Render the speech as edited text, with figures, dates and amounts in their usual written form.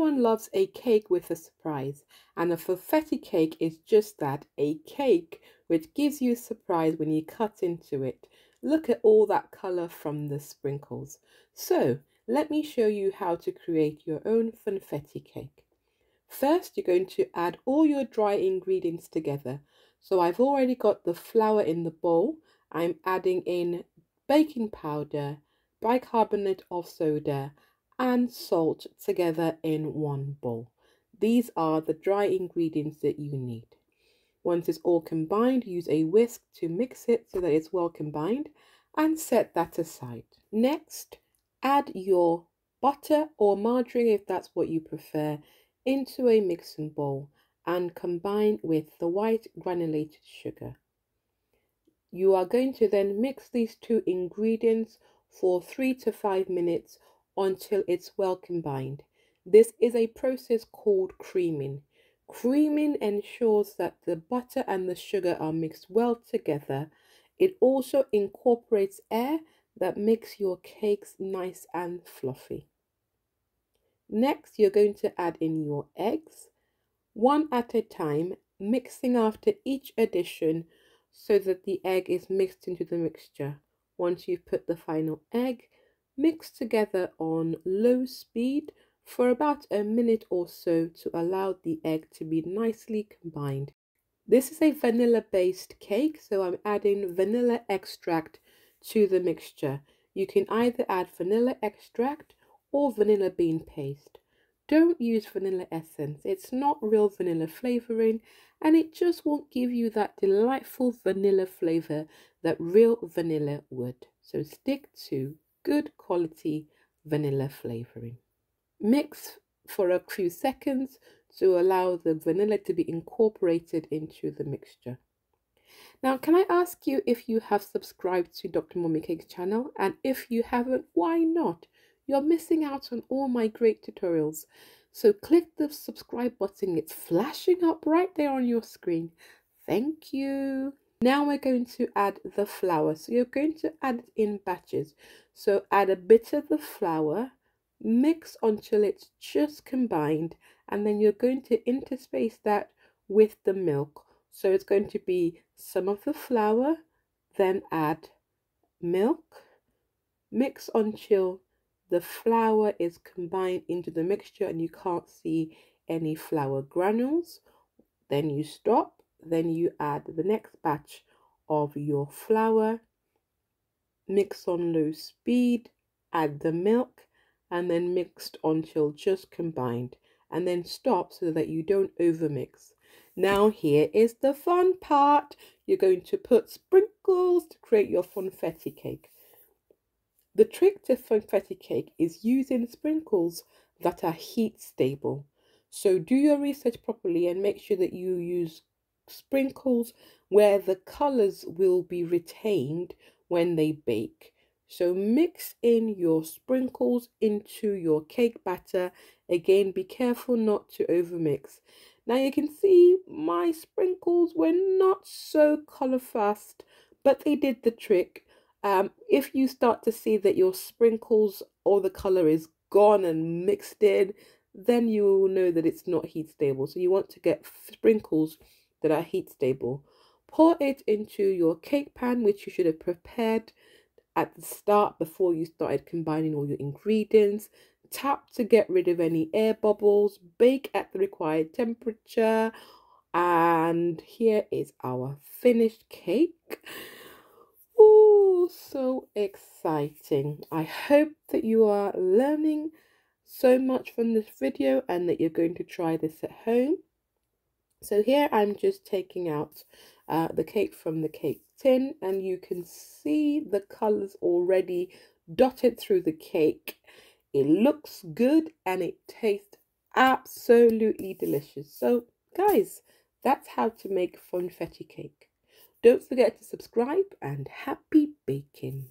Everyone loves a cake with a surprise, and a Fluffetti cake is just that, a cake which gives you a surprise when you cut into it. Look at all that colour from the sprinkles. So let me show you how to create your own Fluffetti cake. First, you're going to add all your dry ingredients together. So I've already got the flour in the bowl. I'm adding in baking powder, bicarbonate of soda, and salt together in one bowl. These are the dry ingredients that you need. Once it's all combined, use a whisk to mix it so that it's well combined and set that aside. Next, add your butter or margarine, if that's what you prefer, into a mixing bowl and combine with the white granulated sugar. You are going to then mix these two ingredients for 3 to 5 minutes until it's well combined. This is a process called creaming. Creaming ensures that the butter and the sugar are mixed well together. It also incorporates air that makes your cakes nice and fluffy. Next, you're going to add in your eggs, one at a time, mixing after each addition so that the egg is mixed into the mixture. Once you've put the final egg, mix together on low speed for about a minute or so to allow the egg to be nicely combined. This is a vanilla-based cake, so I'm adding vanilla extract to the mixture. You can either add vanilla extract or vanilla bean paste. Don't use vanilla essence. It's not real vanilla flavoring, and it just won't give you that delightful vanilla flavor that real vanilla would. So stick to good quality vanilla flavoring. Mix for a few seconds to allow the vanilla to be incorporated into the mixture. Now, can I ask you if you have subscribed to Dr. Mommy Cake's channel? And if you haven't, why not? You're missing out on all my great tutorials. So click the subscribe button. It's flashing up right there on your screen. Thank you. Now we're going to add the flour. So you're going to add it in batches. So add a bit of the flour, mix until it's just combined, and then you're going to interspace that with the milk. So it's going to be some of the flour, then add milk, mix until the flour is combined into the mixture and you can't see any flour granules. Then you stop. Then you add the next batch of your flour, mix on low speed, add the milk, and then mixed until just combined, and then stop so that you don't overmix. Now here is the fun part. You're going to put sprinkles to create your Fluffetti cake. The trick to Fluffetti cake is using sprinkles that are heat stable. So do your research properly and make sure that you use sprinkles where the colors will be retained when they bake. So mix in your sprinkles into your cake batter. Again, be careful not to overmix. Now you can see my sprinkles were not so color fast, but they did the trick. If you start to see that your sprinkles or the color is gone and mixed in, then you will know that it's not heat stable. So you want to get sprinkles that are heat stable. Pour it into your cake pan, which you should have prepared at the start before you started combining all your ingredients. Tap to get rid of any air bubbles. Bake at the required temperature. And here is our finished cake. Oh, so exciting. I hope that you are learning so much from this video and that you're going to try this at home. So here I'm just taking out the cake from the cake tin, and you can see the colours already dotted through the cake. It looks good and it tastes absolutely delicious. So guys, that's how to make Fluffetti cake. Don't forget to subscribe and happy baking.